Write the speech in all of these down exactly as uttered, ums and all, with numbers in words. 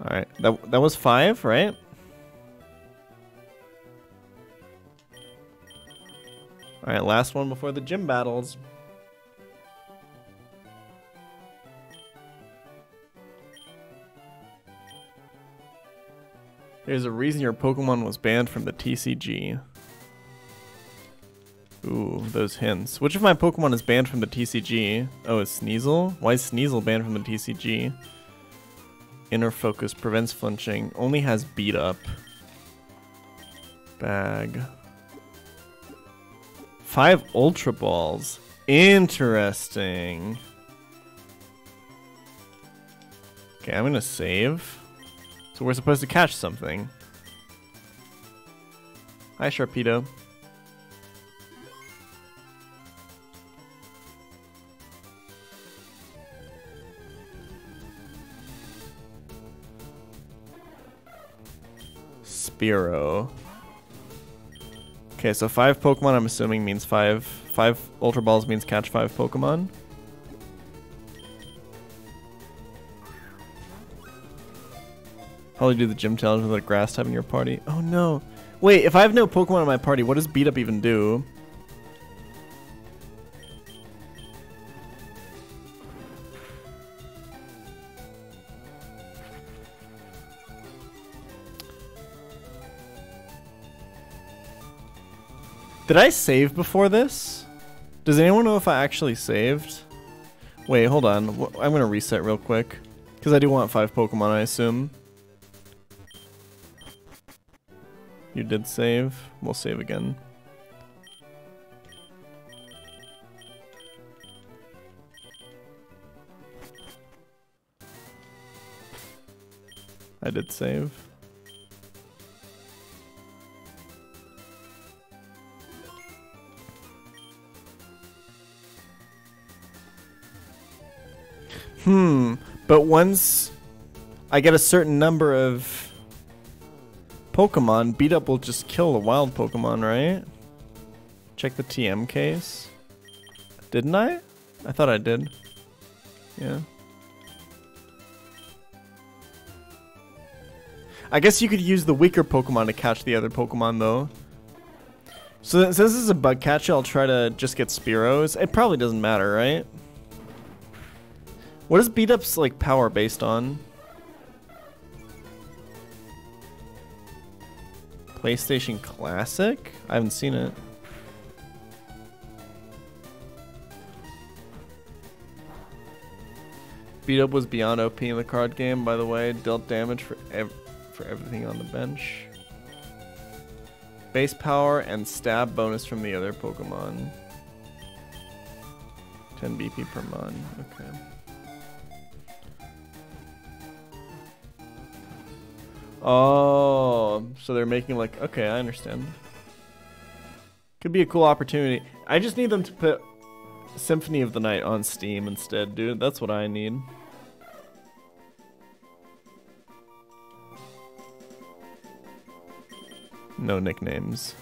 Alright, that, that was five, right? Alright, last one before the gym battles. There's a reason your Pokemon was banned from the T C G. Ooh, those hints. Which of my Pokemon is banned from the T C G? Oh, it's Sneasel? Why is Sneasel banned from the T C G? Inner Focus prevents flinching. Only has Beat Up. Bag. Five Ultra Balls. Interesting. Okay, I'm gonna save. So we're supposed to catch something. Hi, Sharpedo. Spearow. Okay, so five Pokemon, I'm assuming, means five. Five Ultra Balls means catch five Pokemon. Probably do the gym challenge without a grass type in your party. Oh no. Wait, if I have no Pokemon in my party, what does Beat Up even do? Did I save before this? Does anyone know if I actually saved? Wait, hold on. I'm gonna reset real quick. Because I do want five Pokemon, I assume. You did save. We'll save again. I did save. Hmm, but once I get a certain number of Pokemon, Beat Up will just kill the wild Pokemon, right? Check the T M case. Didn't I? I thought I did. Yeah. I guess you could use the weaker Pokemon to catch the other Pokemon, though. So since this is a bug catcher, I'll try to just get Spearows. It probably doesn't matter, right? What is Beat Up's like power based on? PlayStation Classic? I haven't seen it. Beat Up was beyond O P in the card game, by the way. Dealt damage for ev for everything on the bench. Base power and stab bonus from the other Pokemon. ten B P per month. Okay. Oh, so they're making like, okay, I understand. Could be a cool opportunity. I just need them to put Symphony of the Night on Steam instead, dude. That's what I need. No nicknames.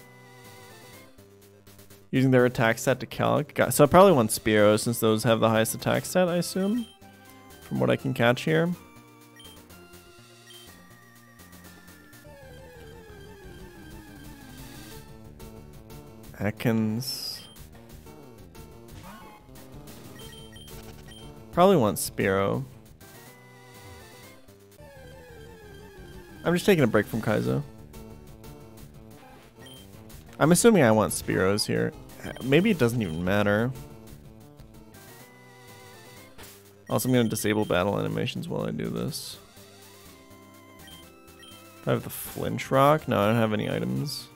Using their attack stat to calc. Got, so I probably want Spearow since those have the highest attack stat, I assume, from what I can catch here. Ekans. Probably want Spearow. I'm just taking a break from Kaizo. I'm assuming I want Spearows here. Maybe it doesn't even matter. Also, I'm going to disable battle animations while I do this. Do I have the Flinch Rock? No, I don't have any items.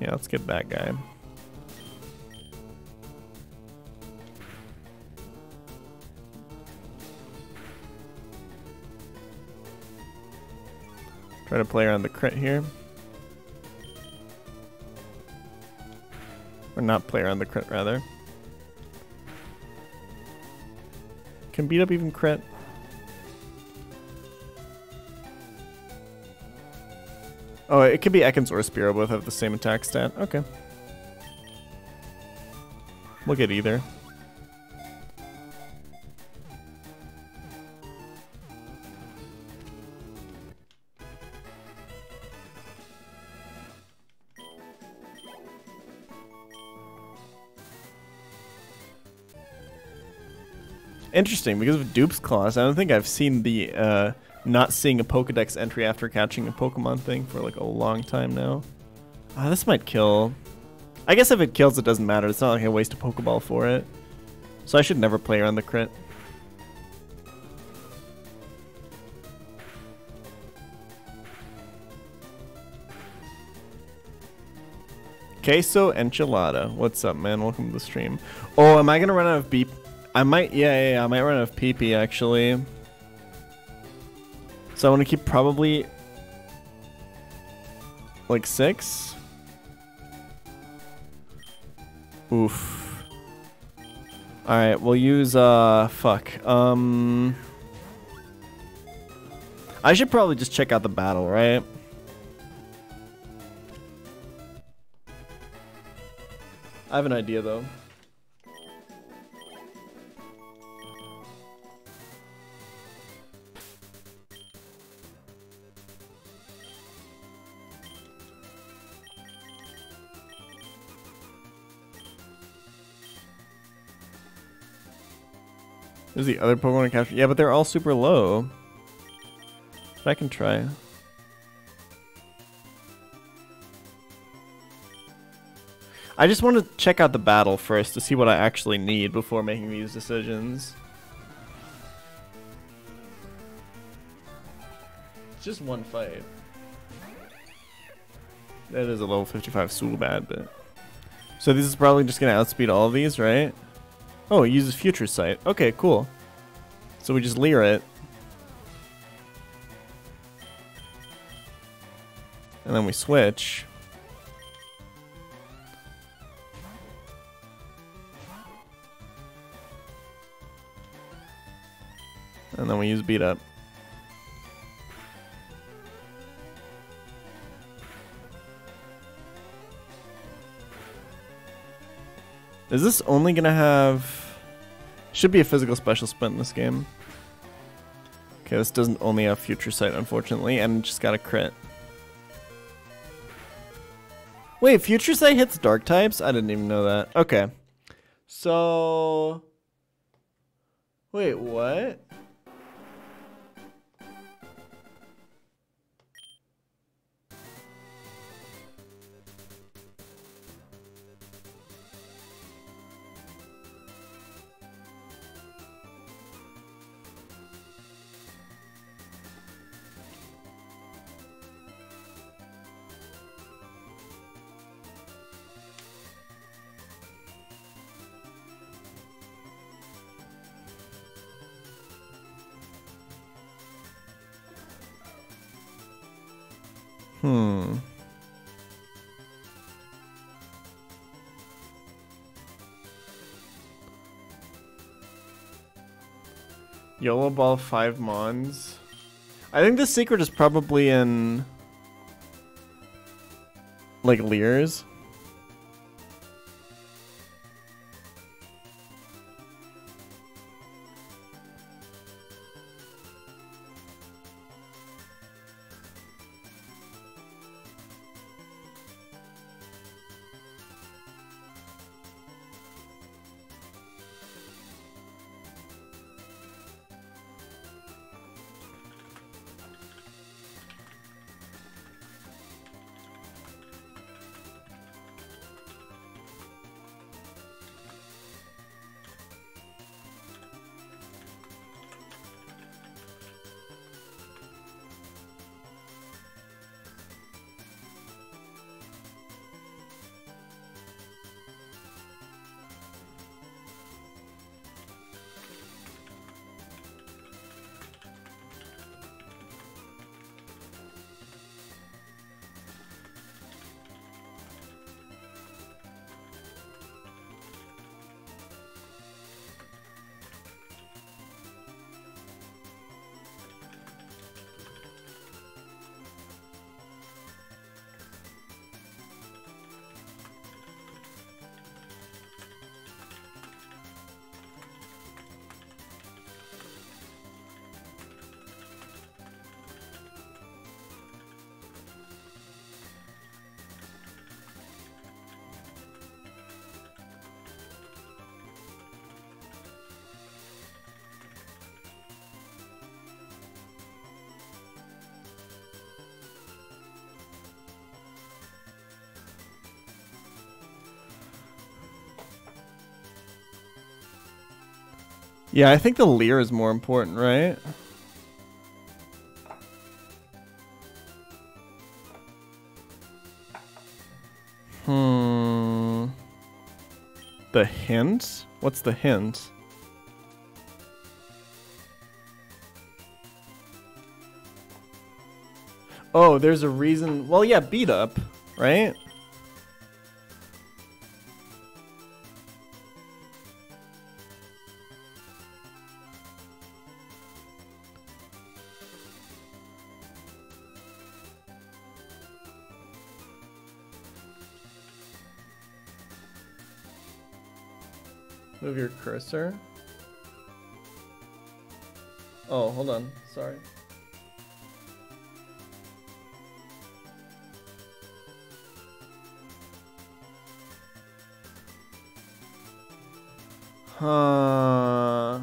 Yeah, let's get that guy. Try to play around the crit here. not play around the crit, rather. Can beat up even crit. Oh, it could be Ekans or Spearow, both have the same attack stat. Okay. We'll get either. Interesting, because of Dupe's Claws, I don't think I've seen the uh, not seeing a Pokedex entry after catching a Pokemon thing for like a long time now. Uh, this might kill. I guess if it kills, it doesn't matter. It's not like I waste a Pokeball for it. So I should never play around the crit. Queso Enchilada. What's up, man? Welcome to the stream. Oh, am I going to run out of beep? I might, yeah, yeah, yeah, I might run out of P P actually. So I want to keep probably like six. Oof. All right, we'll use uh, fuck. Um, I should probably just check out the battle, right? I have an idea though. There's the other Pokemon to capture. Yeah, but they're all super low. But I can try. I just want to check out the battle first to see what I actually need before making these decisions. It's just one fight. That is a level fifty-five Swoopatch, but... So this is probably just going to outspeed all of these, right? Oh, it uses Future Sight. Okay, cool. So we just Leer it. And then we switch. And then we use Beat Up. Is this only gonna have... Should be a physical special spin in this game. Okay, this doesn't only have Future Sight, unfortunately, and just got a crit. Wait, Future Sight hits Dark types? I didn't even know that. Okay. So... Wait, what? Hmm. YOLO Ball five Mons. I think the secret is probably in... like, Leers. Yeah, I think the Leer is more important, right? Hmm. The hint? What's the hint? Oh, there's a reason. Well, yeah, beat up, right? Move your cursor. Oh, hold on. Sorry. Huh.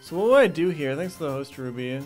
So what do I do here? Thanks to the host, Ruby.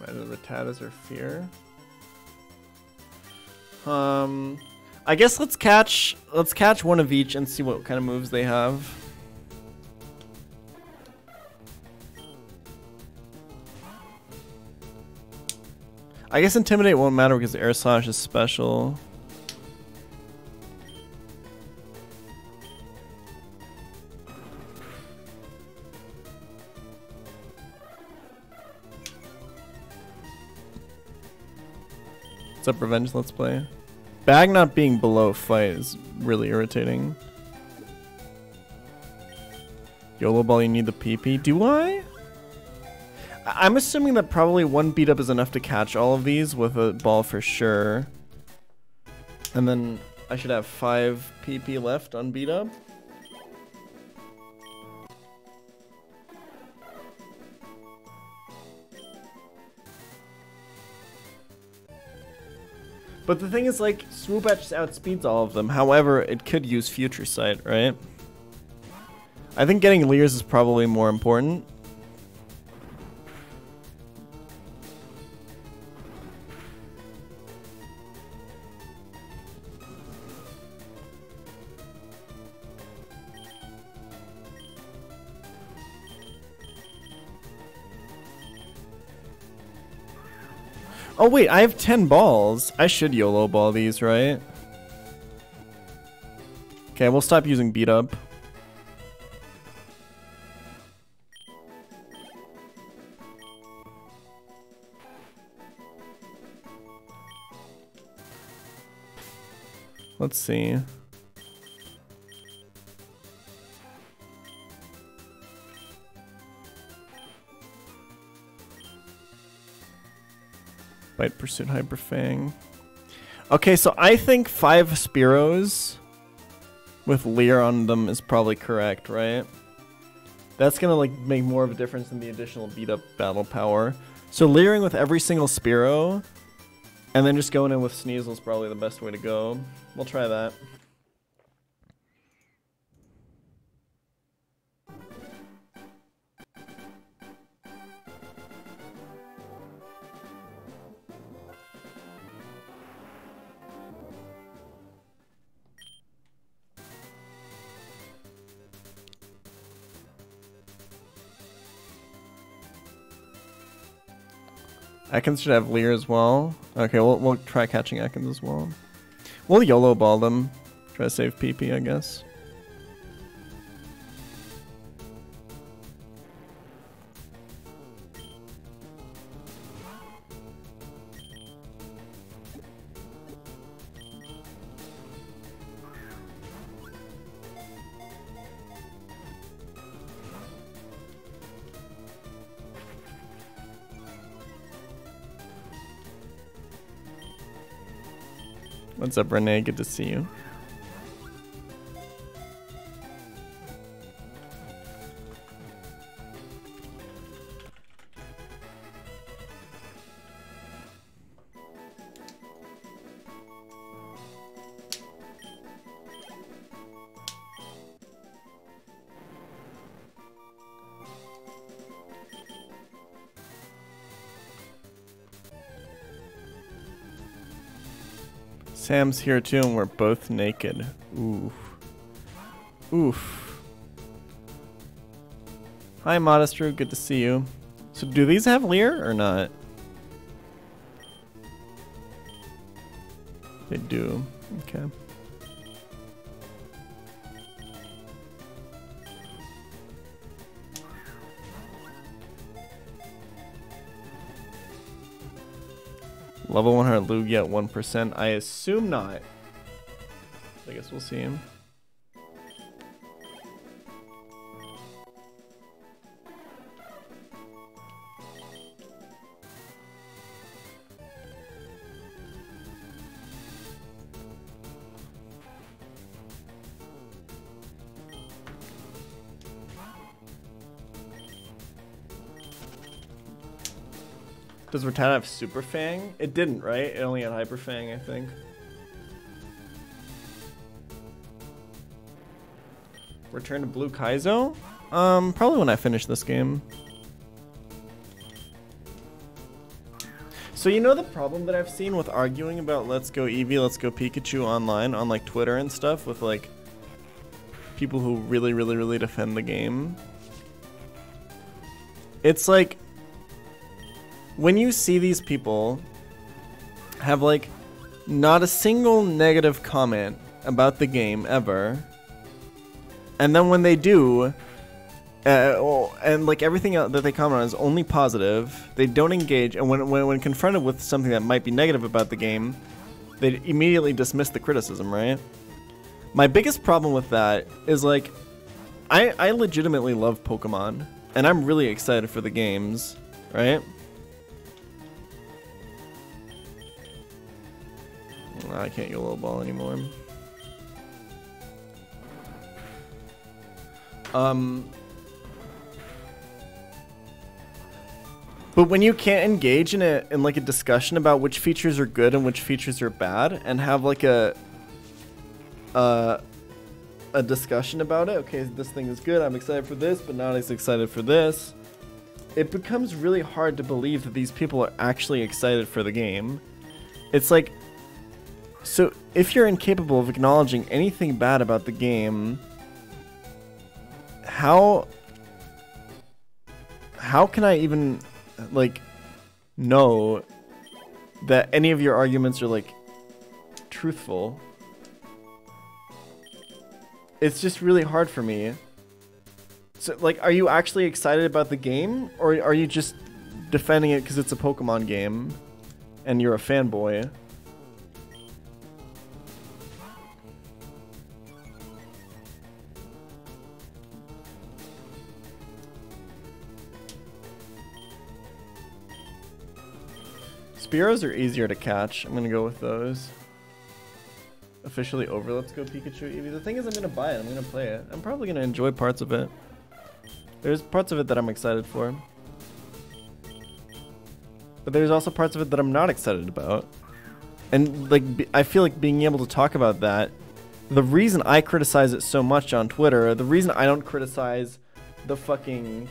Rattatas or fear. Um, I guess let's catch let's catch one of each and see what kind of moves they have. I guess intimidate won't matter because air slash is special. What's up, Revenge Let's Play? Bag not being below fight is really irritating. YOLO Ball, you need the P P. Do I? I'm assuming that probably one beat up is enough to catch all of these with a ball for sure. And then I should have five P P left on beat up. But the thing is, like, Swoopatch outspeeds all of them. However, it could use Future Sight, right? I think getting Leers is probably more important. Oh wait, I have ten balls. I should YOLO ball these, right? Okay, we'll stop using beat up. Let's see. Bite, Pursuit, Hyper Fang. Okay, so I think five Spearows with Leer on them is probably correct, right? That's gonna like make more of a difference than the additional beat up battle power. So Leering with every single Spearow and then just going in with Sneasel is probably the best way to go. We'll try that. Ekans should have Leer as well. Okay, we'll, we'll try catching Ekans as well. We'll YOLO ball them. Try to save P P, I guess. What's up, Renee? Good to see you. Sam's here too, and we're both naked. Oof. Oof. Hi, Modest Roo. Good to see you. So, do these have Leer or not? They do. Okay. Level one hundred Lugia at one percent. I assume not. I guess we'll see him. Does Rattata have Super Fang? It didn't, right? It only had Hyper Fang, I think. Return to Blue Kaizo? Um, probably when I finish this game. So you know the problem that I've seen with arguing about Let's Go Eevee, Let's Go Pikachu online on like Twitter and stuff with like people who really, really, really defend the game? It's like, when you see these people have like not a single negative comment about the game ever, and then when they do, uh, and like everything else that they comment on is only positive, they don't engage, and when, when, when confronted with something that might be negative about the game, they immediately dismiss the criticism, right? My biggest problem with that is like, I, I legitimately love Pokemon, and I'm really excited for the games, right? I can't get a little ball anymore. Um, but when you can't engage in a in like a discussion about which features are good and which features are bad, and have like a uh, a discussion about it. Okay, this thing is good. I'm excited for this, but not as excited for this. It becomes really hard to believe that these people are actually excited for the game. It's like, so if you're incapable of acknowledging anything bad about the game, how how can I even like know that any of your arguments are like truthful? It's just really hard for me. So like, are you actually excited about the game, or are you just defending it because it's a Pokemon game and you're a fanboy? Spearows are easier to catch. I'm gonna go with those. Officially over Let's Go Pikachu Eevee. The thing is, I'm gonna buy it. I'm gonna play it. I'm probably gonna enjoy parts of it. There's parts of it that I'm excited for. But there's also parts of it that I'm not excited about. And like, be, I feel like being able to talk about that, the reason I criticize it so much on Twitter, the reason I don't criticize the fucking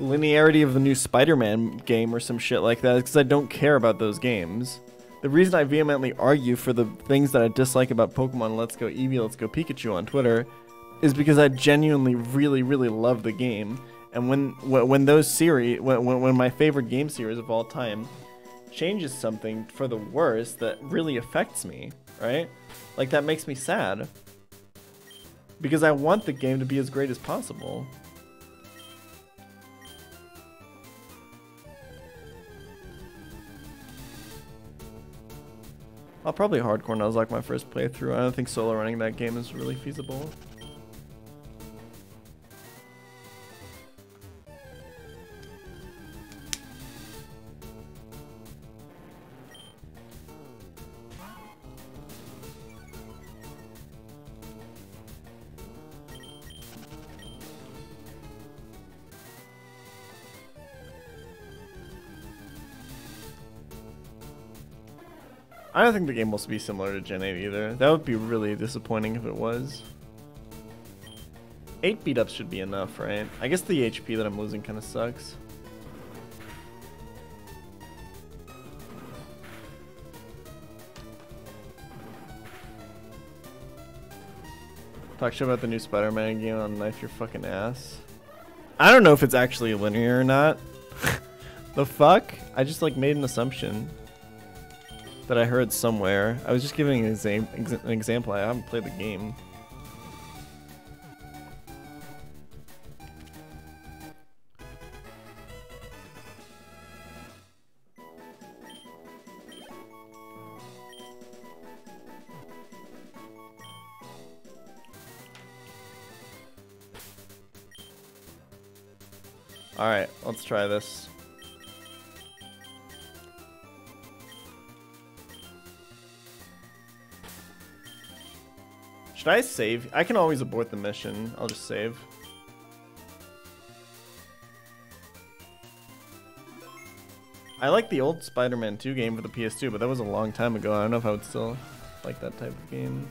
linearity of the new Spider-Man game or some shit like that is because I don't care about those games. The reason I vehemently argue for the things that I dislike about Pokemon Let's Go Eevee, Let's Go Pikachu on Twitter is because I genuinely really, really love the game. And when when those series, when, when my favorite game series of all time changes something for the worse that really affects me, right? Like, that makes me sad. Because I want the game to be as great as possible. I'll probably hardcore Nuzlocke my first playthrough. I don't think solo running that game is really feasible. I don't think the game will be similar to Gen eight either. That would be really disappointing if it was. Eight beat-ups should be enough, right? I guess the H P that I'm losing kind of sucks. Talk shit about the new Spider-Man game on Knife Your Fucking Ass. I don't know if it's actually linear or not. The fuck? I just like made an assumption that I heard somewhere. I was just giving an, exa ex an example. I haven't played the game. Alright, let's try this. Should I save? I can always abort the mission. I'll just save. I like the old Spider-Man two game for the P S two, but that was a long time ago. I don't know if I would still like that type of game.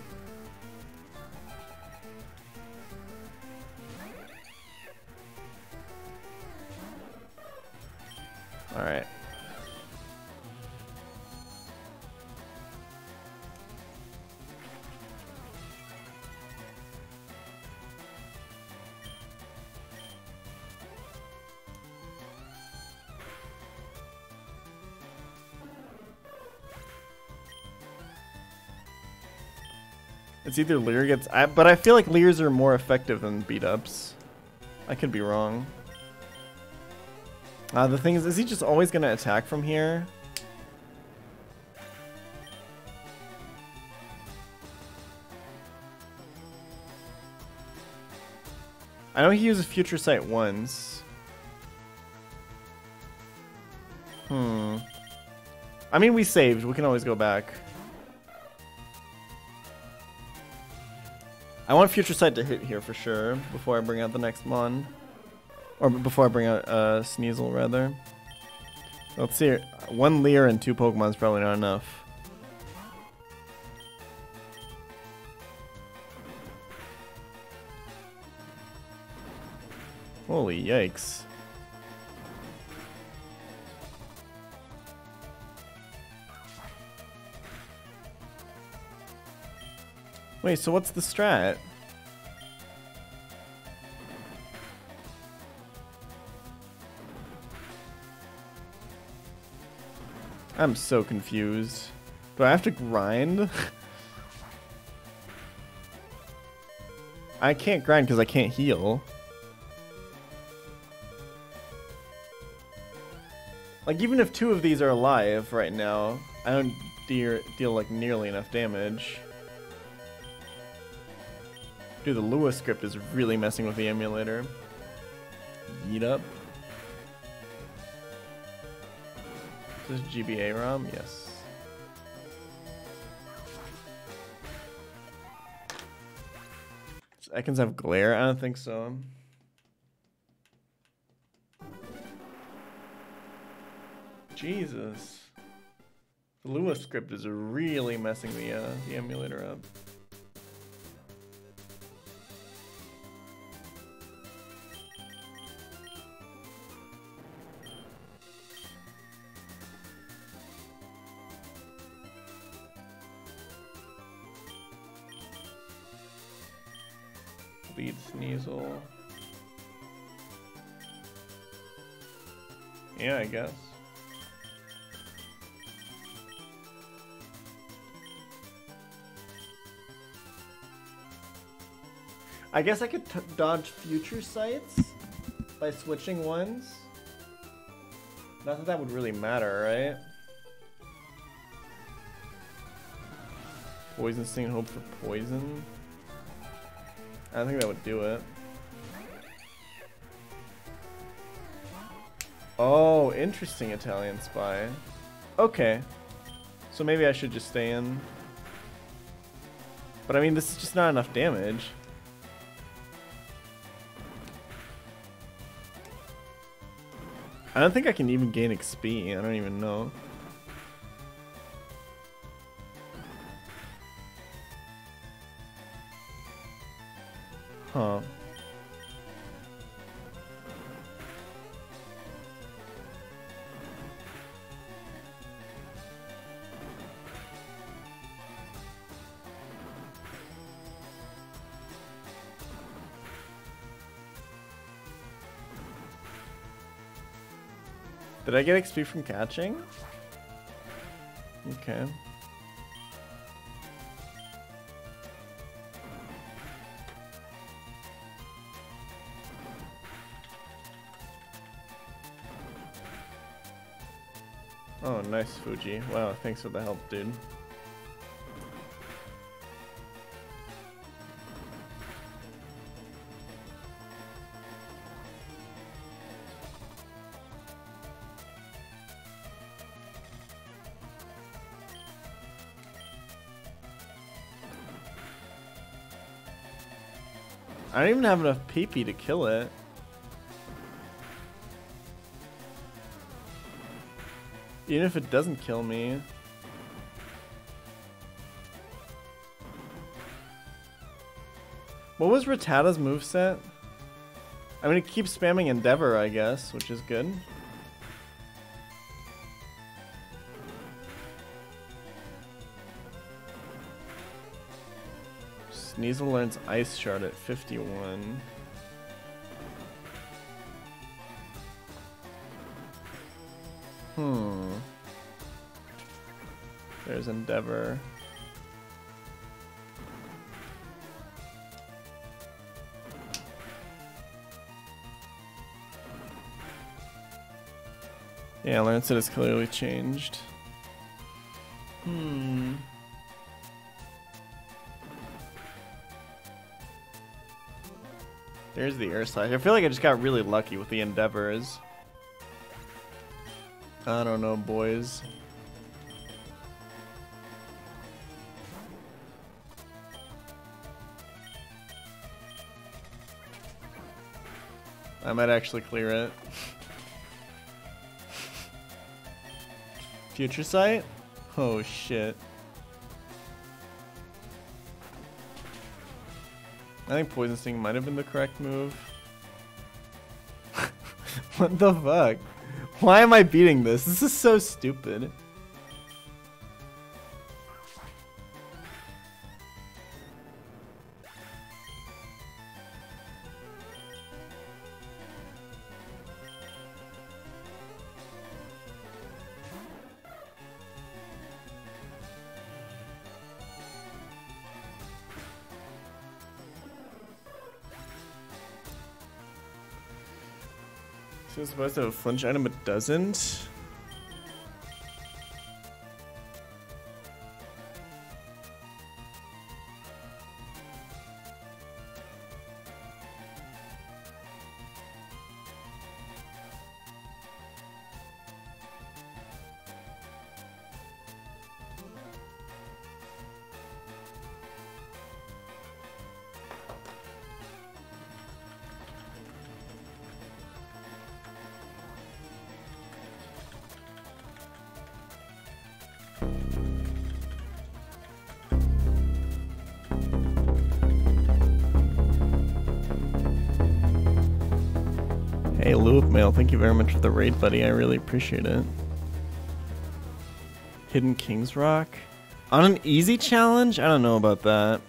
Alright. It's either Leer gets... I, but I feel like Leers are more effective than beat-ups. I could be wrong. Uh, the thing is, is he just always going to attack from here? I know he uses Future Sight once. Hmm. I mean, we saved. We can always go back. I want Future Sight to hit here for sure before I bring out the next mon. Or before I bring out uh, Sneasel, rather. Let's see here. One Leer and two Pokemon is probably not enough. Holy yikes. Wait, so what's the strat? I'm so confused. Do I have to grind? I can't grind because I can't heal. Like, even if two of these are alive right now, I don't de- deal like nearly enough damage. Dude, the Lua script is really messing with the emulator. Yeet up. This is G B A ROM, yes. Does Ekans have glare? I don't think so. Jesus. The Lua script is really messing the uh, the emulator up. Lead Sneasel. Yeah, I guess. I guess I could t dodge future sights by switching ones. Not that that would really matter, right? Poison Sting, hope for poison. I don't think that would do it. Oh, interesting Italian Spy. Okay. So maybe I should just stay in. But I mean, this is just not enough damage. I don't think I can even gain X P. I don't even know. Huh. Did I get X P from catching? Okay. Oh, nice, Fuji. Wow, thanks for the help, dude. I don't even have enough P P to kill it. Even if it doesn't kill me. What was Rattata's moveset? I mean, it keeps spamming Endeavor, I guess, which is good. Sneasel learns Ice Shard at fifty-one. Hmm. There's Endeavor. Yeah, Lancet has clearly changed. Hmm. There's the Air Slash. I feel like I just got really lucky with the Endeavors. I don't know, boys. I might actually clear it. Future Sight? Oh, shit. I think Poison Sting might have been the correct move. What the fuck? Why am I beating this? This is so stupid. Is it supposed to have a flinch item, but doesn't? Hey, Loopmail, thank you very much for the raid, buddy. I really appreciate it. Hidden King's Rock? On an easy challenge? I don't know about that.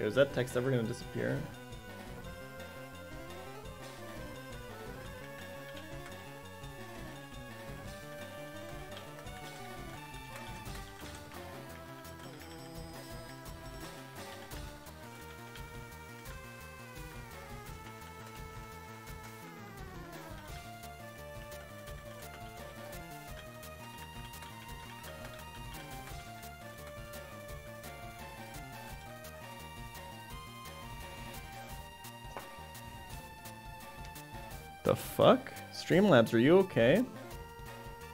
Yo, is that text ever gonna disappear? The fuck? Streamlabs, are you okay?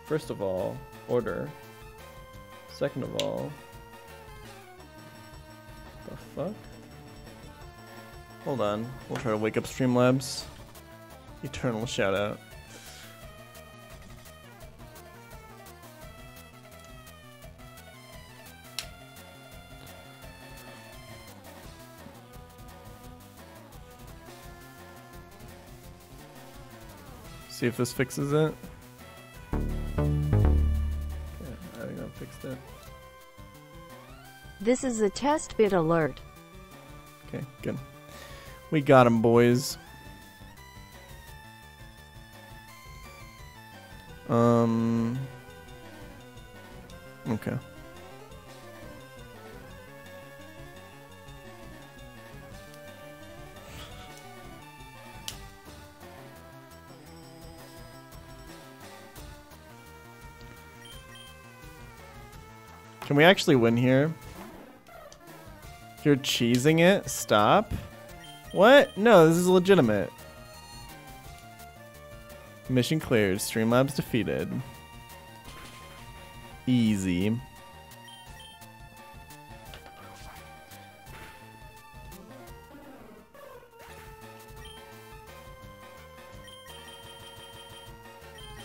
First of all, order. Second of all, the fuck? Hold on, we'll try to wake up Streamlabs. eternal shoutout. See if this fixes it. Yeah, I think that fixed it. This is a test bit alert. Okay, good. We got him, boys. Um. Okay. Can we actually win here? You're cheesing it? Stop. What? No, this is legitimate. Mission cleared. Streamlabs defeated. Easy.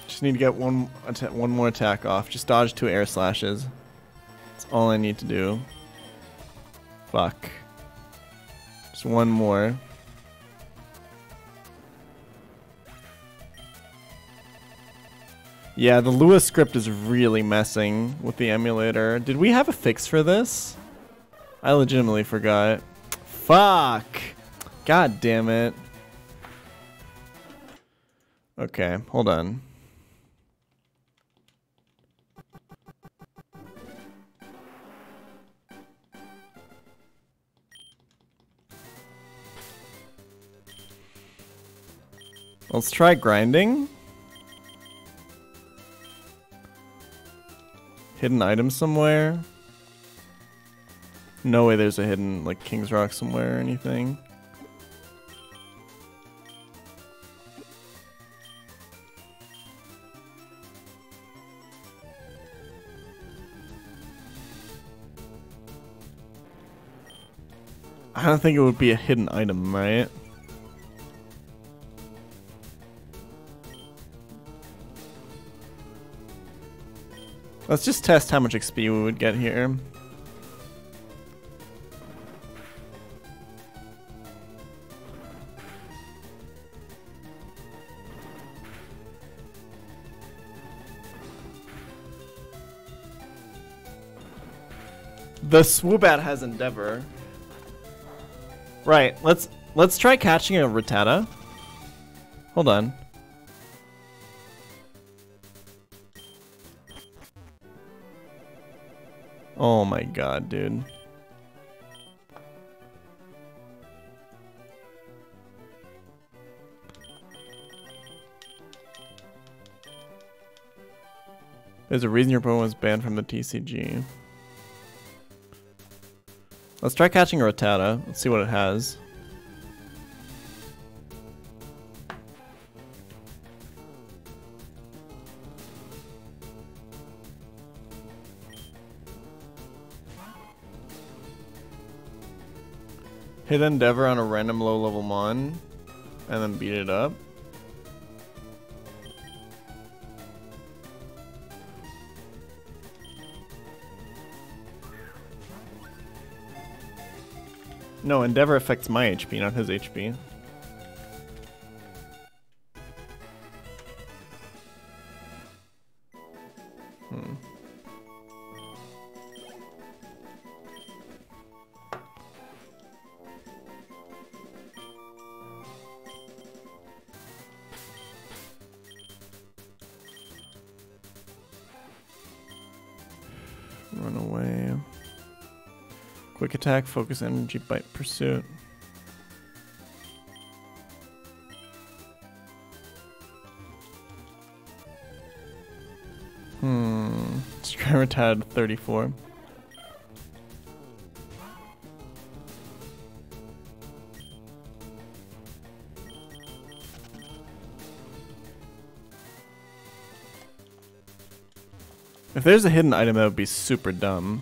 Just need to get one, one more attack off. Just dodge two air slashes. All I need to do. Fuck. Just one more. Yeah, the Lua script is really messing with the emulator. Did we have a fix for this? I legitimately forgot. Fuck. God damn it. Okay, hold on. Let's try grinding. Hidden item somewhere. No way there's a hidden, like, King's Rock somewhere or anything. I don't think it would be a hidden item, right? Let's just test how much X P we would get here. The Swoobat has Endeavor. Right, let's let's try catching a Rattata. Hold on. Oh my god, dude. There's a reason your Pokemon was banned from the T C G. Let's try catching a Rattata. Let's see what it has. Hit Endeavor on a random low level mon and then beat it up. No, Endeavor affects my H P, not his H P. Hmm. Run away. Quick attack, focus, energy, bite, pursuit. Hmm. Let's try Rattata thirty-four. If there's a hidden item, that would be super dumb.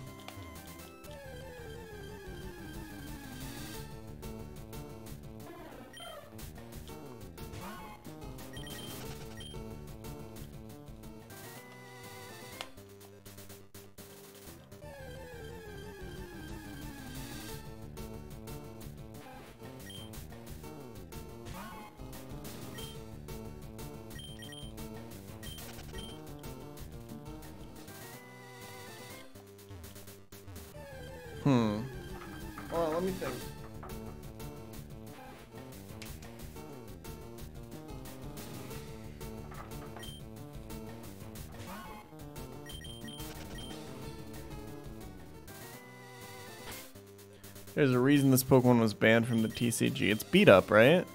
Hmm. Hold on, let me think. There's a reason this Pokemon was banned from the T C G. It's beat up, right?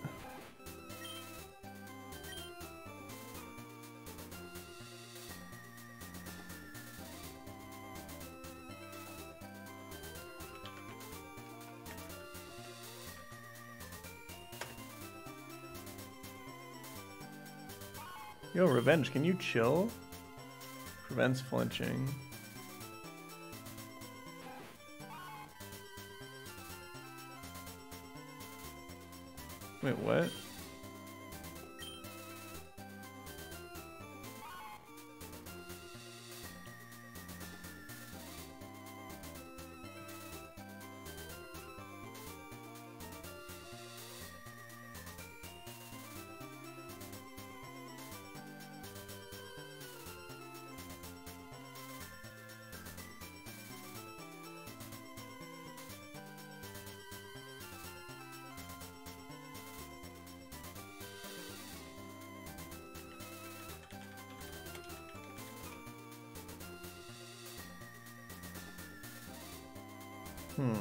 Yo, Revenge, can you chill? Prevents flinching. Wait, what? Hmm.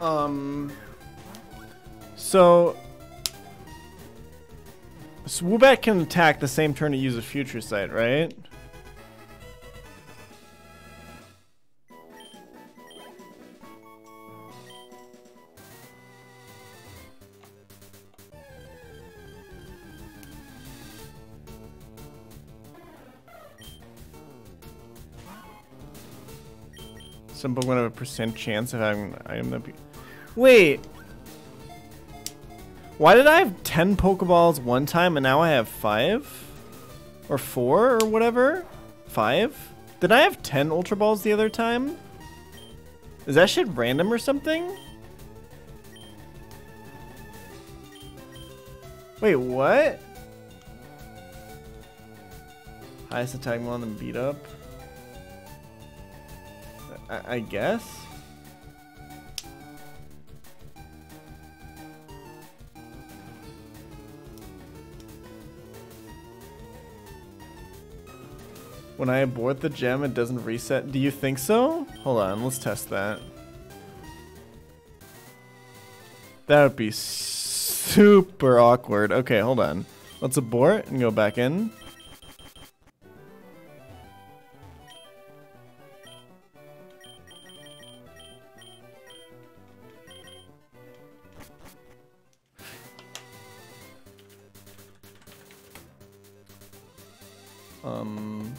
Um, so, so Woobat can attack the same turn to use a Future Sight, right? Some Pokemon have a percent chance of having an item that be. Wait, why did I have ten Pokeballs one time and now I have five? Or four or whatever? Five? Did I have ten Ultra Balls the other time? Is that shit random or something? Wait, what? Highest attack on them beat up? I, I guess? When I abort the gem, it doesn't reset. Do you think so? Hold on, let's test that. That would be super awkward. Okay, hold on. Let's abort and go back in. Um...